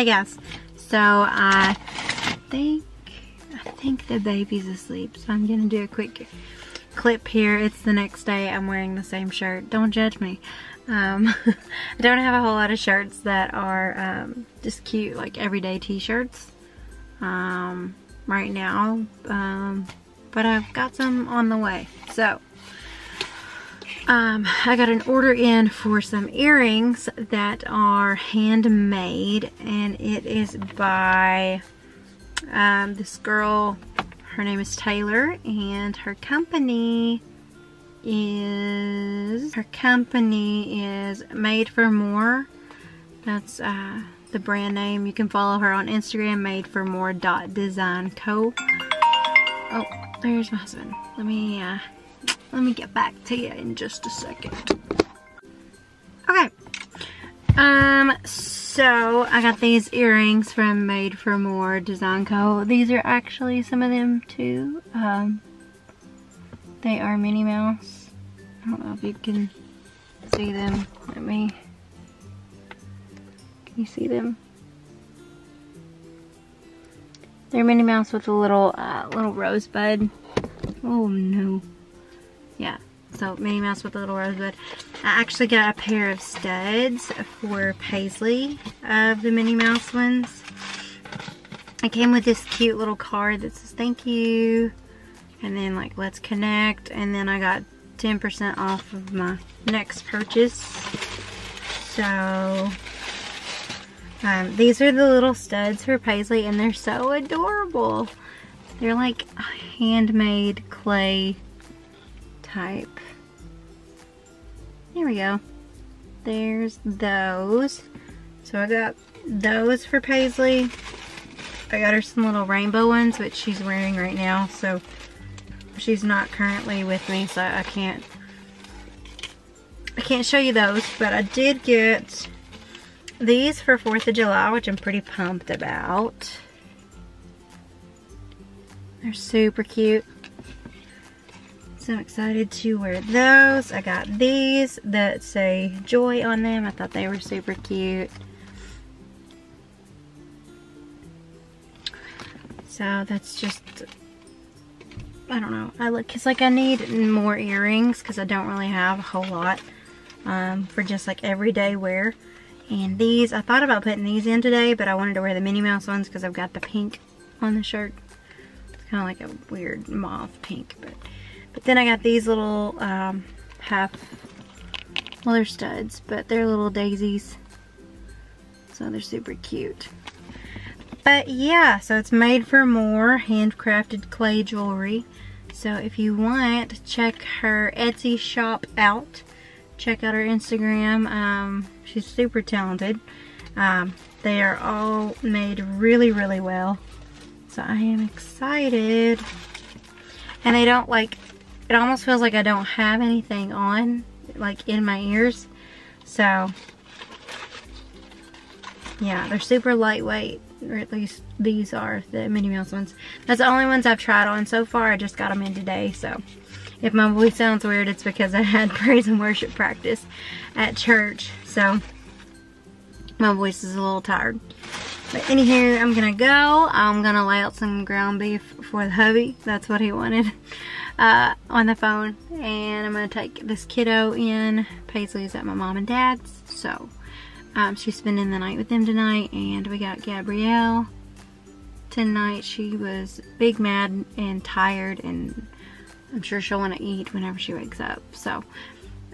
Hey guys, so I think the baby's asleep, so I'm gonna do a quick clip here. It's the next day. I'm wearing the same shirt. Don't judge me. I don't have a whole lot of shirts that are just cute, like everyday t-shirts right now, but I've got some on the way. So I got an order in for some earrings that are handmade, and it is by this girl. Her name is Taylor, and her company is Made for More. That's the brand name. You can follow her on Instagram, madeformore.designco. Oh, there's my husband. Let me get back to you in just a second. Okay. So I got these earrings from Made for More Design Co. These are actually some of them too. They are Minnie Mouse. I don't know if you can see them. Can you see them? They're Minnie Mouse with a little little rosebud. Oh no. Yeah, so Minnie Mouse with a little rosebud. I actually got a pair of studs for Paisley of the Minnie Mouse ones. It came with this cute little card that says thank you, and then like let's connect, and then I got 10% off of my next purchase. So these are the little studs for Paisley, and they're so adorable. They're like handmade clay type. There we go. There's those. So I got those for Paisley. I got her some little rainbow ones, which she's wearing right now, so she's not currently with me, so I can't show you those. But I did get these for 4th of July, which I'm pretty pumped about. They're super cute. So I'm excited to wear those. I got these that say joy on them. I thought they were super cute. So that's just, I don't know. It's like I need more earrings because I don't really have a whole lot for just like everyday wear. And these, I thought about putting these in today, but I wanted to wear the Minnie Mouse ones because I've got the pink on the shirt. It's kind of like a weird mauve pink, but then I got these little well they're studs, but they're little daisies. So they're super cute. But yeah, so it's Made for More handcrafted clay jewelry. So if you want, check her Etsy shop out. Check out her Instagram. She's super talented. They are all made really, really well. So I am excited. And they don't like, it almost feels like I don't have anything on, like in my ears. So yeah, they're super lightweight, or at least these are, the Minnie Mouse ones. That's the only ones I've tried on so far. I just got them in today. So if my voice sounds weird, it's because I had praise and worship practice at church. So my voice is a little tired. But anywho, I'm gonna go. I'm gonna lay out some ground beef for the hubby. That's what he wanted on the phone. And I'm gonna take this kiddo in. Paisley's at my mom and dad's. So she's spending the night with them tonight. And we got Gabrielle tonight. She was big mad and tired, and I'm sure she'll wanna eat whenever she wakes up. So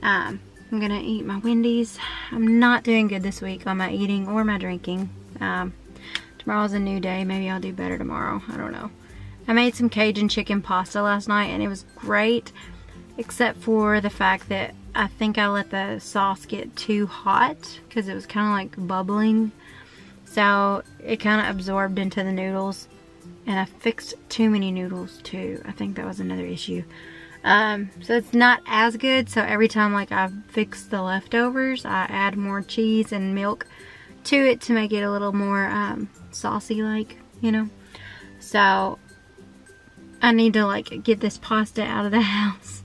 I'm gonna eat my Wendy's. I'm not doing good this week on my eating or my drinking. Tomorrow's a new day. Maybe I'll do better tomorrow. I don't know. I made some Cajun chicken pasta last night, and it was great, except for the fact that I think I let the sauce get too hot because it was kind of like bubbling. So it kind of absorbed into the noodles, and I fixed too many noodles too. I think that was another issue. So it's not as good. So every time like I fix the leftovers, I add more cheese and milk to it to make it a little more saucy, like, you know. So I need to like get this pasta out of the house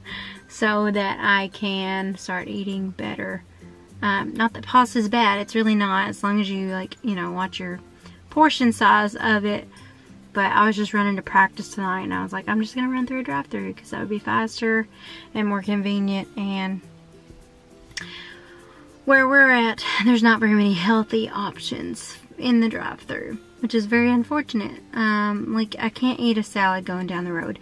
so that I can start eating better. Not that pasta's bad, it's really not, as long as you like, you know, watch your portion size of it, but I was just running to practice tonight, and I was like, I'm just going to run through a drive-through because that would be faster and more convenient. And where we're at, there's not very many healthy options in the drive-through, which is very unfortunate. Like, I can't eat a salad going down the road.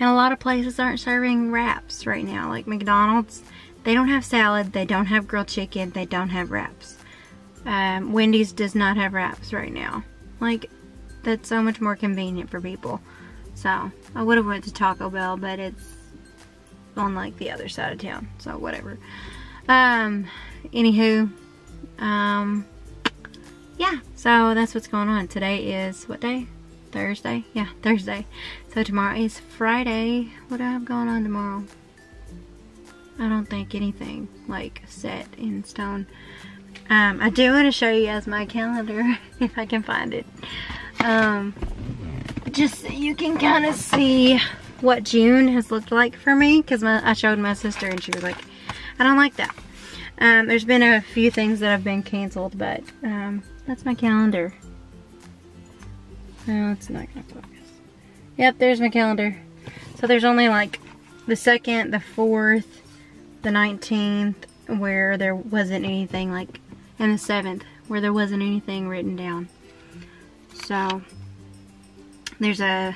And a lot of places aren't serving wraps right now. Like McDonald's, they don't have salad, they don't have grilled chicken, they don't have wraps. Wendy's does not have wraps right now. Like, that's so much more convenient for people. So, I would have went to Taco Bell, but it's on, like, the other side of town. So, whatever. Anywho, yeah, so that's what's going on. Today is, what day? Thursday? Yeah, Thursday. So tomorrow is Friday. What do I have going on tomorrow? I don't think anything, like, set in stone. I do want to show you guys my calendar, if I can find it. Just so you can kind of see what June has looked like for me, because I showed my sister and she was like, I don't like that. There's been a few things that have been canceled, but that's my calendar. No, it's not going to focus. Yep, there's my calendar. So there's only like the 2nd, the 4th, the 19th, where there wasn't anything, like, and the 7th, where there wasn't anything written down. So there's a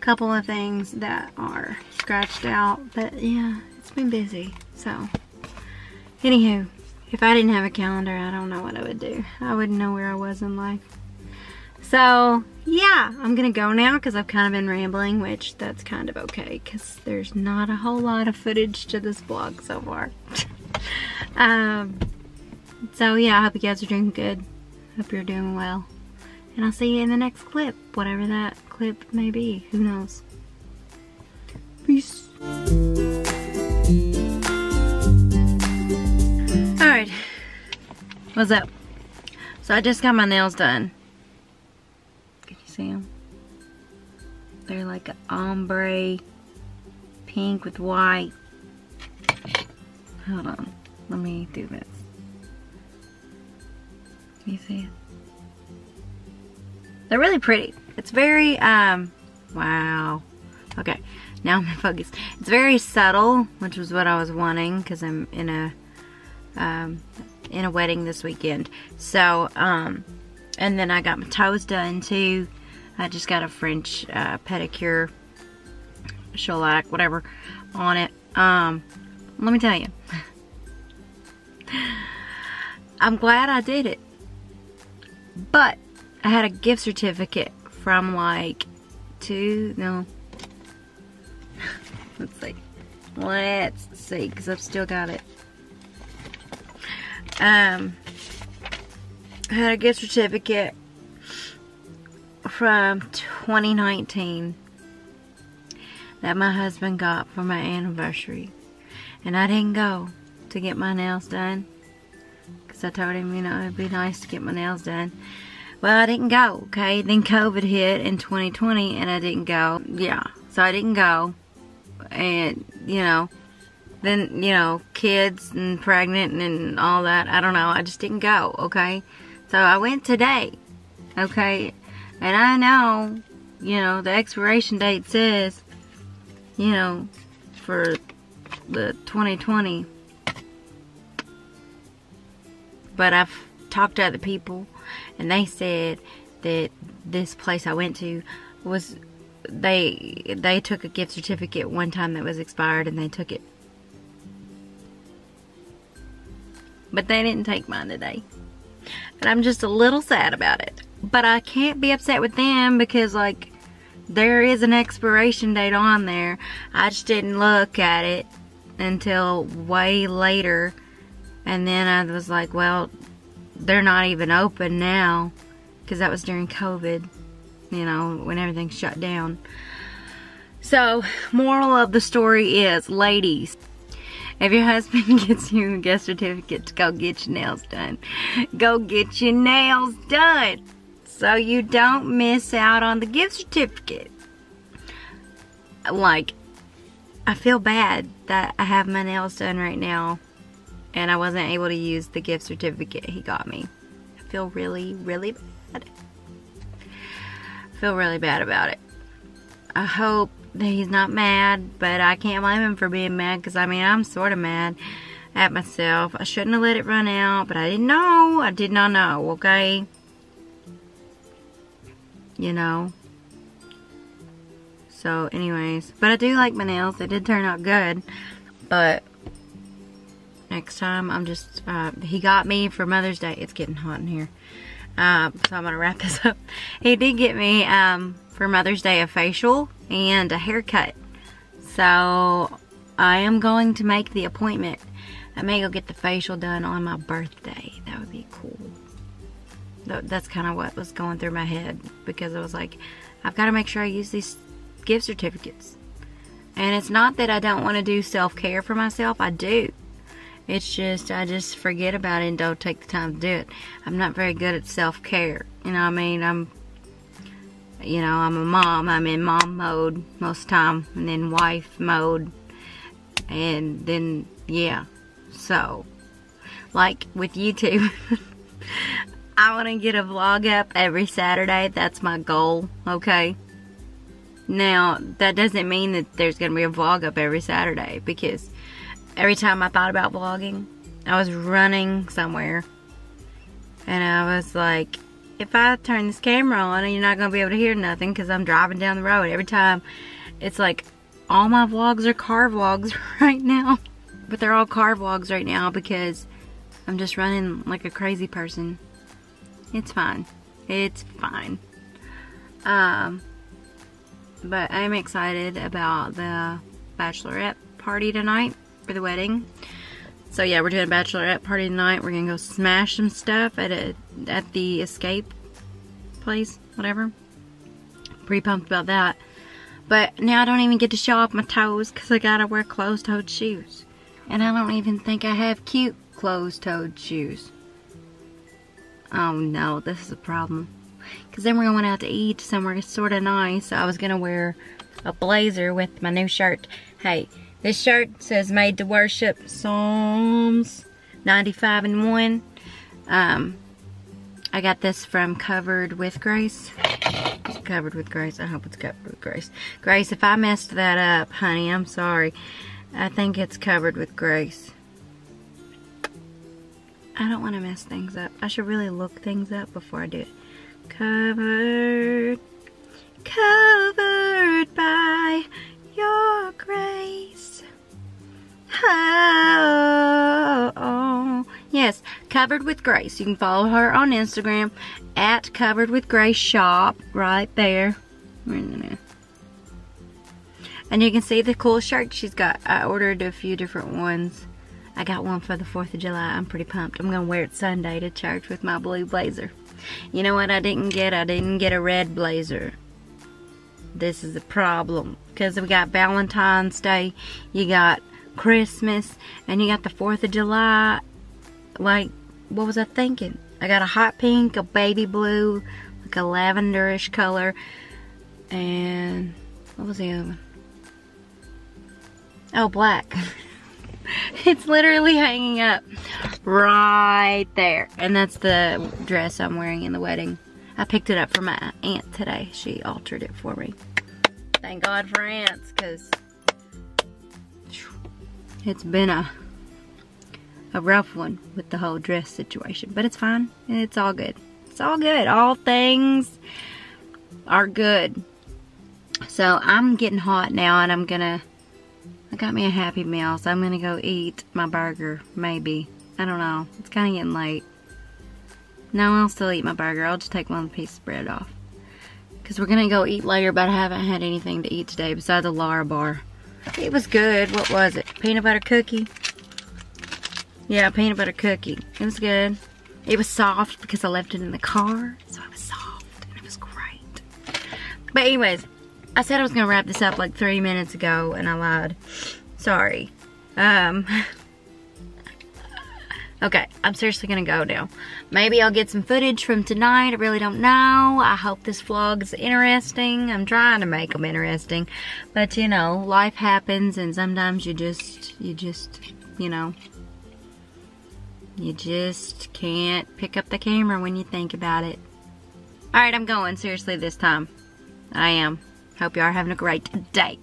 couple of things that are scratched out, but yeah, it's been busy. So anywho, if I didn't have a calendar, I don't know what I would do. I wouldn't know where I was in life. So yeah, I'm gonna go now because I've kind of been rambling, which that's kind of okay because there's not a whole lot of footage to this vlog so far. So yeah, I hope you guys are doing good. Hope you're doing well. And I'll see you in the next clip, whatever that clip may be. Who knows? Peace. Alright. What's up? So I just got my nails done. Can you see them? They're like an ombre pink with white. Hold on. Let me do this. Can you see it? They're really pretty. It's very, wow. Okay, now I'm focused. It's very subtle, which was what I was wanting because I'm in a wedding this weekend. So, and then I got my toes done too. I just got a French pedicure, shellac, whatever, on it. Let me tell you, I'm glad I did it, but I had a gift certificate from like let's see, because I've still got it. I had a gift certificate from 2019 that my husband got for my anniversary, and I didn't go to get my nails done because I told him, you know, it'd be nice to get my nails done. Well, I didn't go, okay? Then COVID hit in 2020, and I didn't go. Yeah, so I didn't go. And, you know, then, you know, kids and pregnant and all that. I don't know. I just didn't go, okay? So I went today, okay? And I know, you know, the expiration date says, you know, for the 2020. But I've talked to other people, and they said that this place I went to was, they took a gift certificate one time that was expired, and they took it. But they didn't take mine today. And I'm just a little sad about it. But I can't be upset with them because, like, there is an expiration date on there. I just didn't look at it until way later. And then I was like, well, they're not even open now, because that was during COVID, you know, when everything shut down. So, moral of the story is, ladies, if your husband gets you a gift certificate to go get your nails done, go get your nails done so you don't miss out on the gift certificate. Like, I feel bad that I have my nails done right now and I wasn't able to use the gift certificate he got me. I feel really, really bad. feel really bad about it. I hope that he's not mad, but I can't blame him for being mad, because I mean, I'm sort of mad at myself. I shouldn't have let it run out, but I didn't know. I did not know, okay? You know. So, anyways. But I do like my nails. They did turn out good. But next time, I'm just... he got me for Mother's Day. It's getting hot in here. So, I'm going to wrap this up. He did get me, for Mother's Day, a facial and a haircut. So, I am going to make the appointment. I may go get the facial done on my birthday. That would be cool. That's kind of what was going through my head. Because I was like, I've got to make sure I use these gift certificates. And it's not that I don't want to do self-care for myself. I do. It's just, I just forget about it and don't take the time to do it. I'm not very good at self-care. You know what I mean? I'm a mom. I'm in mom mode most of the time. And then wife mode. And then, yeah. So, like with YouTube, I want to get a vlog up every Saturday. That's my goal, okay? Now, that doesn't mean that there's going to be a vlog up every Saturday, because every time I thought about vlogging, I was running somewhere. And I was like, if I turn this camera on, you're not going to be able to hear nothing because I'm driving down the road. Every time, it's like all my vlogs are car vlogs right now. But they're all car vlogs right now because I'm just running like a crazy person. It's fine. It's fine. But I'm excited about the bachelorette party tonight for the wedding. So yeah, we're doing a bachelorette party tonight. We're going to go smash some stuff at the escape place, whatever. Pretty pumped about that. But now I don't even get to show off my toes because I got to wear closed-toed shoes. And I don't even think I have cute closed-toed shoes. Oh no, this is a problem. Because then we're going out to eat somewhere sort of nice. So I was going to wear a blazer with my new shirt. Hey, this shirt says Made to Worship, Psalms 95 and 1. I got this from Covered with Grace. It's Covered with Grace. I hope it's Covered with Grace. Grace, if I messed that up, honey, I'm sorry. I think it's Covered with Grace. I don't want to mess things up. I should really look things up before I do it. Covered by your grace. Oh. Yes, Covered with Grace. You can follow her on Instagram at Covered with Grace Shop right there. And you can see the cool shirt she's got. I ordered a few different ones. I got one for the 4th of July. I'm pretty pumped. I'm going to wear it Sunday to church with my blue blazer. You know what I didn't get? I didn't get a red blazer. This is a problem. Because we got Valentine's Day. You got Christmas. And you got the 4th of July. Like, what was I thinking? I got a hot pink, a baby blue, like a lavenderish color. And what was the other one? Oh, black. It's literally hanging up right there. And that's the dress I'm wearing in the wedding. I picked it up for my aunt today. She altered it for me. Thank God for aunts, because it's been a rough one with the whole dress situation. But it's fine. It's all good. It's all good. All things are good. So I'm getting hot now, and I'm going to... I got me a Happy Meal, so I'm going to go eat my burger, maybe. I don't know. It's kind of getting late. No, I'll still eat my burger. I'll just take one piece of bread off. Because we're going to go eat later, but I haven't had anything to eat today besides a Lara bar. It was good. What was it? Peanut butter cookie? Yeah, peanut butter cookie. It was good. It was soft because I left it in the car, so it was soft, and it was great. But anyways... I said I was going to wrap this up like 3 minutes ago, and I lied. Sorry. Okay, I'm seriously going to go now. Maybe I'll get some footage from tonight. I really don't know. I hope this vlog is interesting. I'm trying to make them interesting. But, you know, life happens, and sometimes you just can't pick up the camera when you think about it. Alright, I'm going. Seriously, this time. I am. Hope you are having a great day.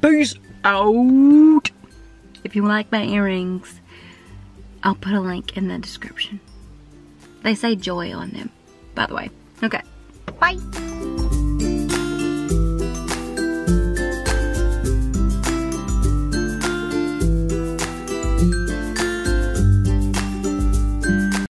Peace out. If you like my earrings, I'll put a link in the description. They say joy on them, by the way. Okay. Bye.